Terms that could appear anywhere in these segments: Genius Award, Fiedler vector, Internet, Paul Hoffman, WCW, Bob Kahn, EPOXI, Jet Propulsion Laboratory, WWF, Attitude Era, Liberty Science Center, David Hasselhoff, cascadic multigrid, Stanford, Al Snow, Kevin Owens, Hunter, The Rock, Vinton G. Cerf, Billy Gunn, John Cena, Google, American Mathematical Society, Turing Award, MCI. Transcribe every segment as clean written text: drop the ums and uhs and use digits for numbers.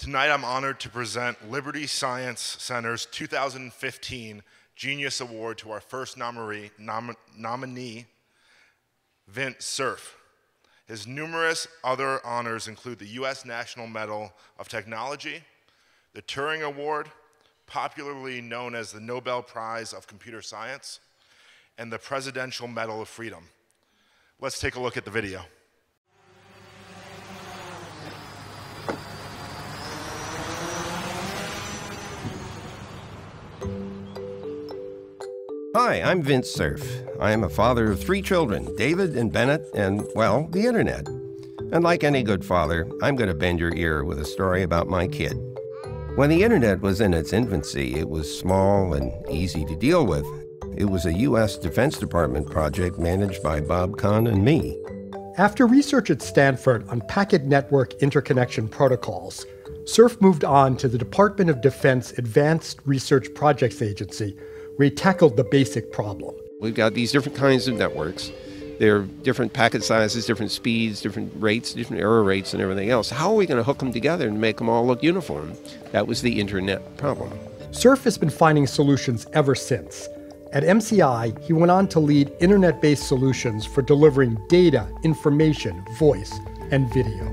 Tonight I'm honored to present Liberty Science Center's 2015 Genius Award to our first nominee, Vinton Cerf. His numerous other honors include the U.S. National Medal of Technology, the Turing Award, popularly known as the Nobel Prize of Computer Science, and the Presidential Medal of Freedom. Let's take a look at the video. Hi, I'm Vinton Cerf. I am a father of three children, David and Bennett and, well, the internet. And like any good father, I'm going to bend your ear with a story about my kid. When the internet was in its infancy, it was small and easy to deal with. It was a U.S. Defense Department project managed by Bob Kahn and me. After research at Stanford on packet network interconnection protocols, Cerf moved on to the Department of Defense Advanced Research Projects Agency, where he tackled the basic problem. We've got these different kinds of networks. They're different packet sizes, different speeds, different rates, different error rates, and everything else. How are we going to hook them together and make them all look uniform? That was the internet problem. Cerf has been finding solutions ever since. At MCI, he went on to lead internet-based solutions for delivering data, information, voice, and video.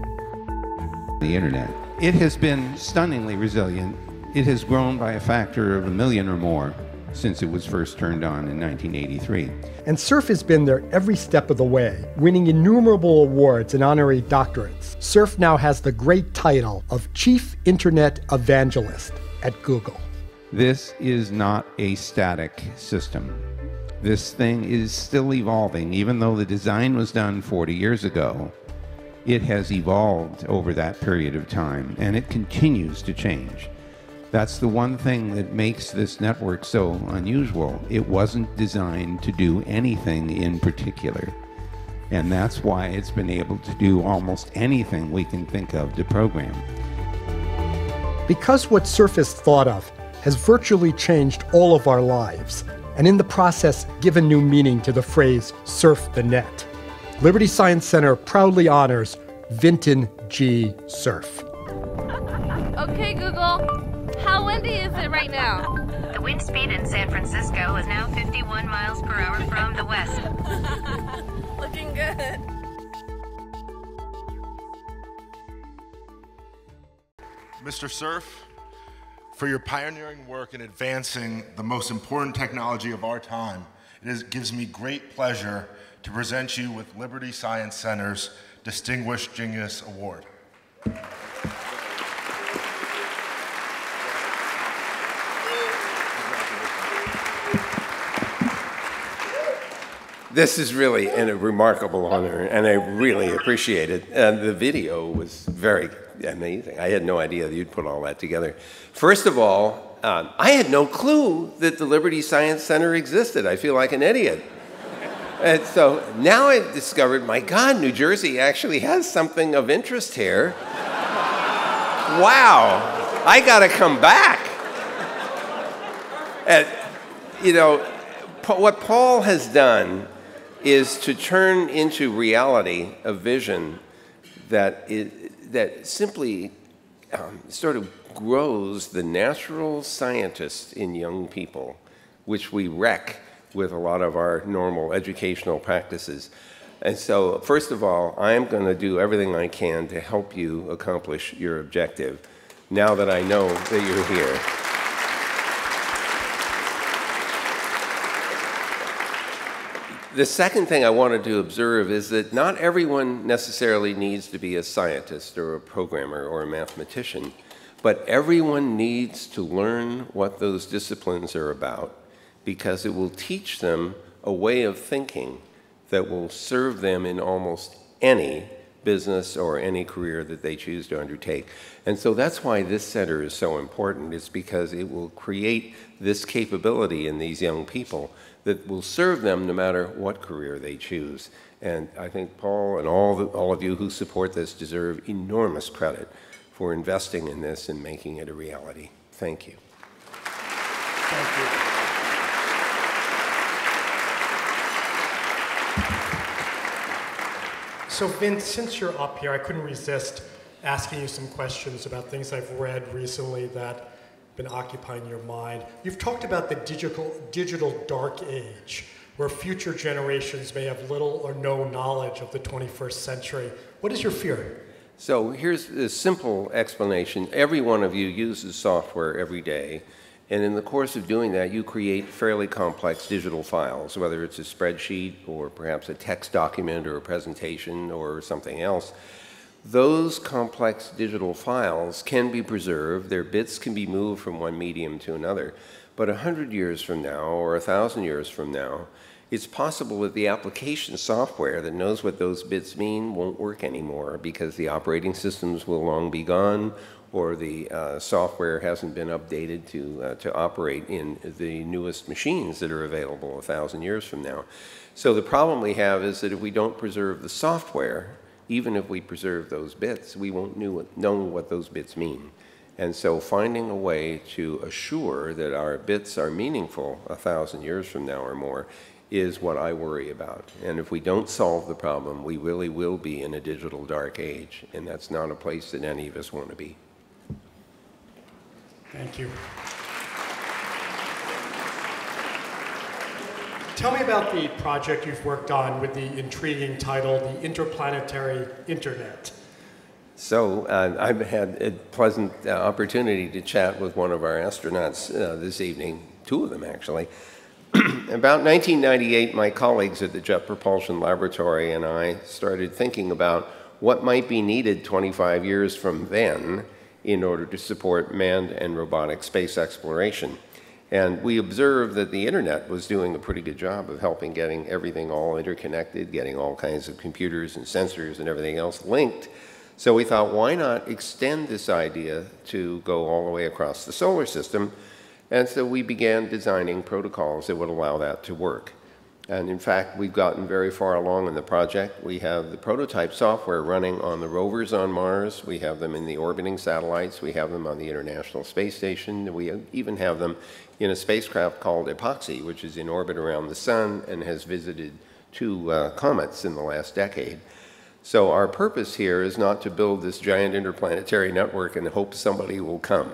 The internet, it has been stunningly resilient. It has grown by a factor of 1 million or more since it was first turned on in 1983. And Cerf has been there every step of the way, winning innumerable awards and honorary doctorates. Cerf now has the great title of Chief Internet Evangelist at Google. This is not a static system. This thing is still evolving. Even though the design was done 40 years ago, it has evolved over that period of time, and it continues to change. That's the one thing that makes this network so unusual. It wasn't designed to do anything in particular. And that's why it's been able to do almost anything we can think of to program. Because what Cerf has thought of has virtually changed all of our lives, and in the process given new meaning to the phrase, "Cerf the net." Liberty Science Center proudly honors Vinton G. Cerf. Okay, Google. How windy is it right now? The wind speed in San Francisco is now 51 miles per hour from the west. Looking good. Mr. Cerf, for your pioneering work in advancing the most important technology of our time, it gives me great pleasure to present you with Liberty Science Center's Distinguished Genius Award. This is really a remarkable honor, and I really appreciate it. And the video was very amazing. I had no idea that you'd put all that together. First of all, I had no clue that the Liberty Science Center existed. I feel like an idiot. And so now I've discovered, my God, New Jersey actually has something of interest here. Wow, I gotta come back. And, you know, what Paul has done is to turn into reality a vision that simply sort of grows the natural scientist in young people, which we wreck with a lot of our normal educational practices. And so, first of all, I am going to do everything I can to help you accomplish your objective, now that I know that you're here. The second thing I wanted to observe is that not everyone necessarily needs to be a scientist or a programmer or a mathematician, but everyone needs to learn what those disciplines are about, because it will teach them a way of thinking that will serve them in almost any business or any career that they choose to undertake. And so that's why this center is so important. It's because it will create this capability in these young people that will serve them no matter what career they choose. And I think Paul and all of you who support this deserve enormous credit for investing in this and making it a reality. Thank you. Thank you. So Vince, since you're up here, I couldn't resist asking you some questions about things I've read recently that been occupying your mind. You've talked about the digital dark age, where future generations may have little or no knowledge of the 21st century. What is your fear? So here's a simple explanation. Every one of you uses software every day, and in the course of doing that, you create fairly complex digital files, whether it's a spreadsheet or perhaps a text document or a presentation or something else. Those complex digital files can be preserved, their bits can be moved from one medium to another, but 100 years from now or 1,000 years from now, it's possible that the application software that knows what those bits mean won't work anymore because the operating systems will long be gone, or the software hasn't been updated to operate in the newest machines that are available 1,000 years from now. So the problem we have is that if we don't preserve the software, even if we preserve those bits, we won't know what those bits mean. And so finding a way to assure that our bits are meaningful 1,000 years from now or more is what I worry about. And if we don't solve the problem, we really will be in a digital dark age. And that's not a place that any of us want to be. Thank you. Tell me about the project you've worked on with the intriguing title, The Interplanetary Internet. So I've had a pleasant opportunity to chat with one of our astronauts this evening, two of them actually. About 1998, my colleagues at the Jet Propulsion Laboratory and I started thinking about what might be needed 25 years from then in order to support manned and robotic space exploration. And we observed that the internet was doing a pretty good job of helping getting everything all interconnected, getting all kinds of computers and sensors and everything else linked. So we thought, why not extend this idea to go all the way across the solar system? And so we began designing protocols that would allow that to work. And in fact, we've gotten very far along in the project. We have the prototype software running on the rovers on Mars. We have them in the orbiting satellites. We have them on the International Space Station. We even have them in a spacecraft called EPOXI, which is in orbit around the sun and has visited two comets in the last decade. So our purpose here is not to build this giant interplanetary network and hope somebody will come.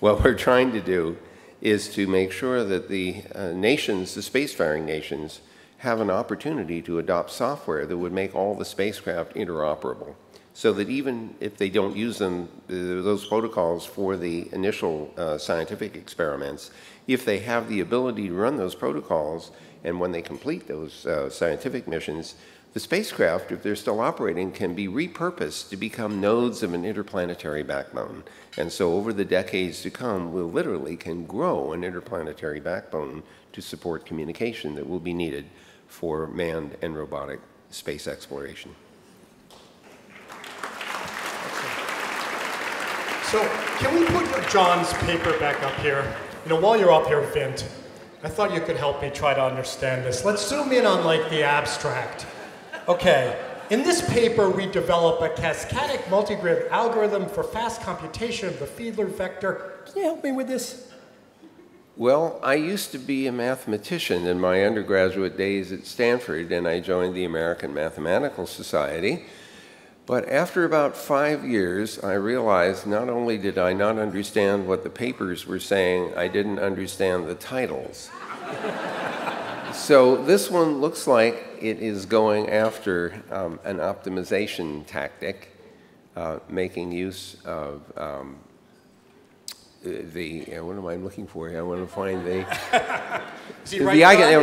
What we're trying to do is to make sure that the nations, the spacefaring nations, have an opportunity to adopt software that would make all the spacecraft interoperable, so that even if they don't use them, those protocols for the initial scientific experiments, if they have the ability to run those protocols, and when they complete those scientific missions, the spacecraft, if they're still operating, can be repurposed to become nodes of an interplanetary backbone. And so over the decades to come, we literally can grow an interplanetary backbone to support communication that will be needed for manned and robotic space exploration. So can we put John's paper back up here? You know, while you're up here, Vint, I thought you could help me try to understand this. Let's zoom in on like the abstract. Okay, in this paper, we develop a cascadic multigrid algorithm for fast computation of the Fiedler vector. Can you help me with this? Well, I used to be a mathematician in my undergraduate days at Stanford, and I joined the American Mathematical Society. But after about 5 years, I realized not only did I not understand what the papers were saying, I didn't understand the titles. So this one looks like it is going after an optimization tactic, making use of what am I looking for here? I want to find the... Yeah,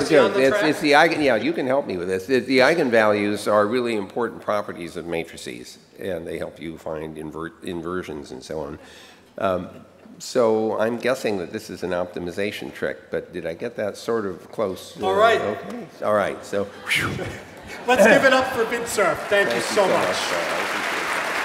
you can help me with this. The eigenvalues are really important properties of matrices, and they help you find inversions and so on. So I'm guessing that this is an optimization trick, but did I get that sort of close? All right. Okay. All right, so. Let's give it up for Vinton Cerf. Thank you so much.